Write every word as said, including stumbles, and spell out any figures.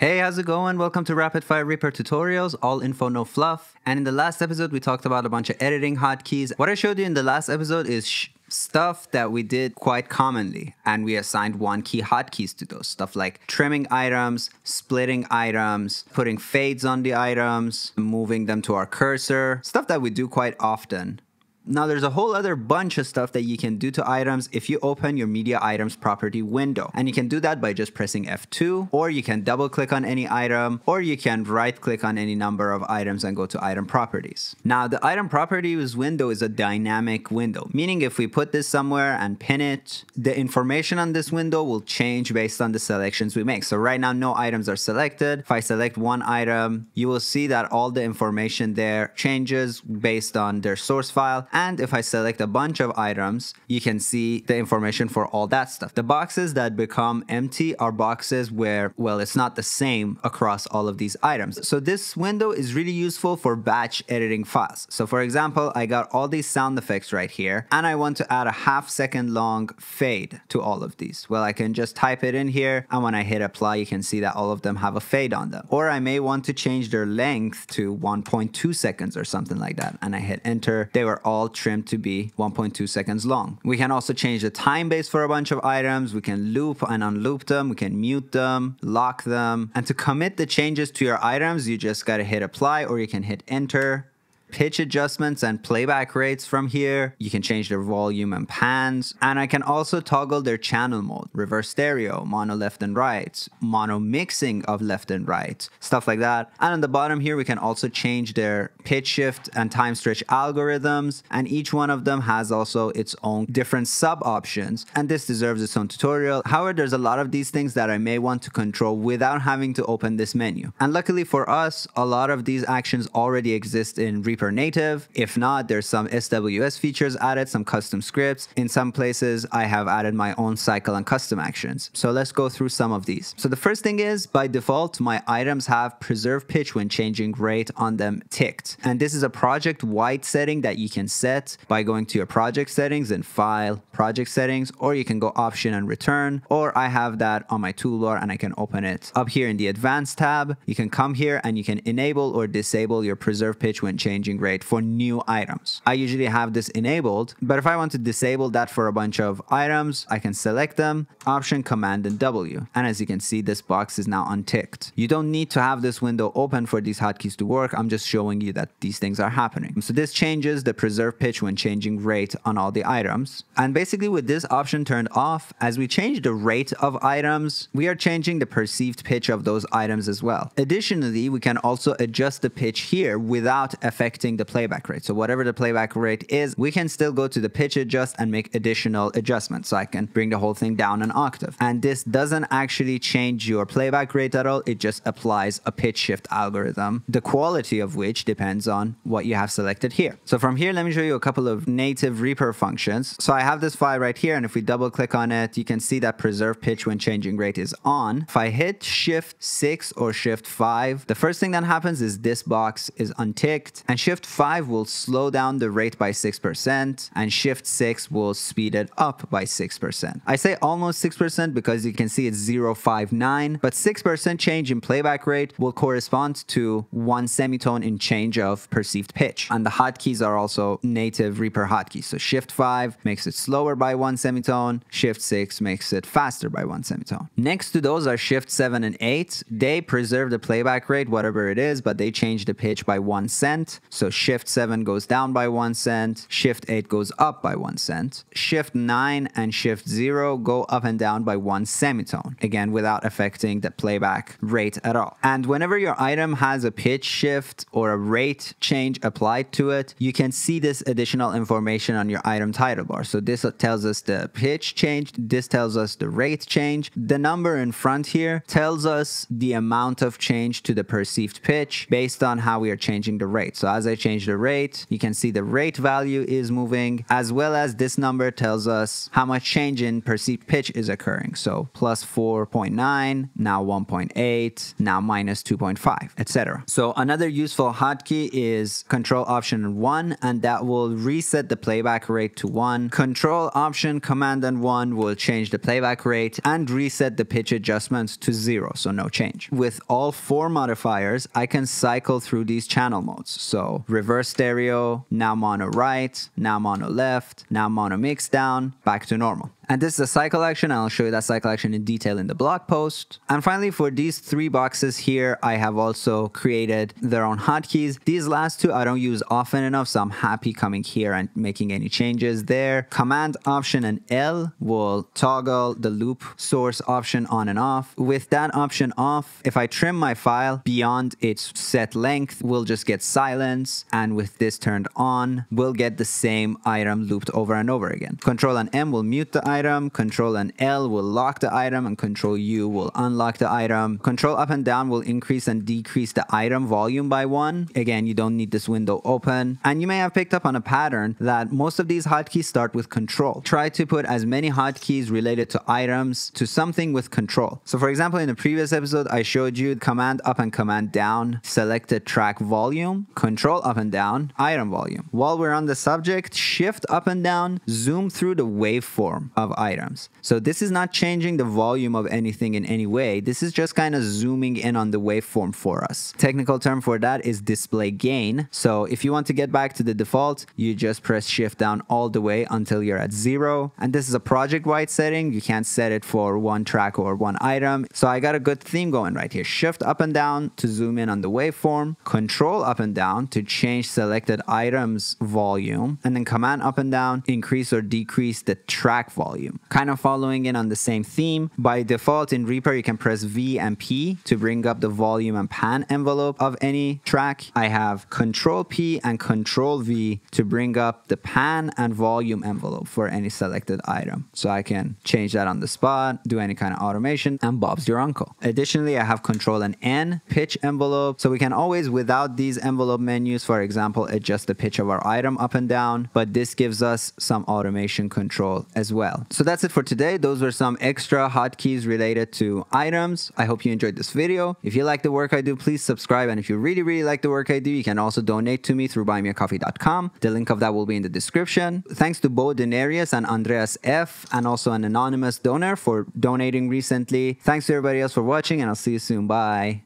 Hey, how's it going? Welcome to Rapid Fire Reaper Tutorials, all info, no fluff. And in the last episode, we talked about a bunch of editing hotkeys. What I showed you in the last episode is sh stuff that we did quite commonly, and we assigned one key hotkeys to those. Stuff like trimming items, splitting items, putting fades on the items, moving them to our cursor, stuff that we do quite often. Now there's a whole other bunch of stuff that you can do to items if you open your media items property window. And you can do that by just pressing F two, or you can double click on any item, or you can right click on any number of items and go to item properties. Now the item properties window is a dynamic window, meaning if we put this somewhere and pin it, the information on this window will change based on the selections we make. So right now no items are selected. If I select one item, you will see that all the information there changes based on their source file. And if I select a bunch of items, you can see the information for all that stuff. The boxes that become empty are boxes where, well, it's not the same across all of these items. So this window is really useful for batch editing files. So for example, I got all these sound effects right here, and I want to add a half second long fade to all of these. Well, I can just type it in here, and when I hit apply, you can see that all of them have a fade on them. Or I may want to change their length to one point two seconds or something like that, and I hit enter. They were all trimmed to be one point two seconds long. We can also change the time base for a bunch of items. We can loop and unloop them. We can mute them, lock them. And to commit the changes to your items, you just gotta hit apply, or you can hit enter. Pitch adjustments and playback rates from here. You can change their volume and pans. And I can also toggle their channel mode, reverse stereo, mono left and right, mono mixing of left and right, stuff like that. And on the bottom here, we can also change their pitch shift and time stretch algorithms. And each one of them has also its own different sub options. And this deserves its own tutorial. However, there's a lot of these things that I may want to control without having to open this menu. And luckily for us, a lot of these actions already exist in Reaper native. If not, there's some S W S features added, some custom scripts. In some places, I have added my own cycle and custom actions. So let's go through some of these. So the first thing is, by default, my items have preserve pitch when changing rate on them ticked. And this is a project-wide setting that you can set by going to your project settings and file, project settings, or you can go option and return, or I have that on my toolbar and I can open it. Up here in the advanced tab, you can come here and you can enable or disable your preserve pitch when changing rate for new items. I usually have this enabled, but if I want to disable that for a bunch of items, I can select them, option, command, and W. And as you can see, this box is now unticked. You don't need to have this window open for these hotkeys to work. I'm just showing you that these things are happening. So this changes the preserve pitch when changing rate on all the items. And basically with this option turned off, as we change the rate of items, we are changing the perceived pitch of those items as well. Additionally, we can also adjust the pitch here without affecting the playback rate. So whatever the playback rate is, we can still go to the pitch adjust and make additional adjustments. So I can bring the whole thing down an octave. And this doesn't actually change your playback rate at all. It just applies a pitch shift algorithm, the quality of which depends on what you have selected here. So from here, let me show you a couple of native Reaper functions. So I have this file right here, and if we double click on it, you can see that preserve pitch when changing rate is on. If I hit shift six or shift five, the first thing that happens is this box is unticked, and shift five will slow down the rate by six percent, and shift six will speed it up by six percent. I say almost six percent because you can see it's zero point five nine, but six percent change in playback rate will correspond to one semitone in change of perceived pitch. And the hotkeys are also native Reaper hotkeys. So shift five makes it slower by one semitone, shift six makes it faster by one semitone. Next to those are shift seven and eight. They preserve the playback rate, whatever it is, but they change the pitch by one cent. So shift seven goes down by one cent, shift eight goes up by one cent, shift nine and shift zero go up and down by one semitone, again without affecting the playback rate at all. And whenever your item has a pitch shift or a rate change applied to it, you can see this additional information on your item title bar. So this tells us the pitch change, this tells us the rate change. The number in front here tells us the amount of change to the perceived pitch based on how we are changing the rate. So as I change the rate, you can see the rate value is moving, as well as this number tells us how much change in perceived pitch is occurring. So plus four point nine, now one point eight, now minus two point five, et cetera. So another useful hotkey is Control Option one, and that will reset the playback rate to one. Control Option Command and one will change the playback rate and reset the pitch adjustments to zero, so no change. With all four modifiers, I can cycle through these channel modes. So reverse stereo, now mono right, now mono left, now mono mix down, back to normal. And this is a cycle action, and I'll show you that cycle action in detail in the blog post. And finally, for these three boxes here, I have also created their own hotkeys. These last two I don't use often enough, so I'm happy coming here and making any changes there. Command Option and L will toggle the loop source option on and off. With that option off, if I trim my file beyond its set length, we'll just get silence. And with this turned on, we'll get the same item looped over and over again. Control and M will mute the item. Item. Control and L will lock the item, and Control U will unlock the item. Control up and down will increase and decrease the item volume by one. Again, you don't need this window open. And you may have picked up on a pattern that most of these hotkeys start with control. Try to put as many hotkeys related to items to something with control. So for example, in the previous episode, I showed you Command Up and Command Down, selected track volume, Control Up and Down, item volume. While we're on the subject, Shift Up and Down, zoom through the waveform of items. So this is not changing the volume of anything in any way. This is just kind of zooming in on the waveform for us. Technical term for that is display gain. So if you want to get back to the default, you just press shift down all the way until you're at zero. And this is a project-wide setting. You can't set it for one track or one item. So I got a good theme going right here. Shift up and down to zoom in on the waveform, control up and down to change selected items volume, and then command up and down, increase or decrease the track volume. Kind of following in on the same theme. By default in Reaper, you can press V and P to bring up the volume and pan envelope of any track. I have Control P and Control V to bring up the pan and volume envelope for any selected item. So I can change that on the spot, do any kind of automation, and Bob's your uncle. Additionally, I have Control and N, pitch envelope. So we can always, without these envelope menus, for example, adjust the pitch of our item up and down, but this gives us some automation control as well. So that's it for today. Those were some extra hotkeys related to items. I hope you enjoyed this video. If you like the work I do, please subscribe. And if you really, really like the work I do, you can also donate to me through buy me a coffee dot com. The link of that will be in the description. Thanks to Bo Denarius and Andreas F, and also an anonymous donor, for donating recently. Thanks to everybody else for watching, and I'll see you soon. Bye.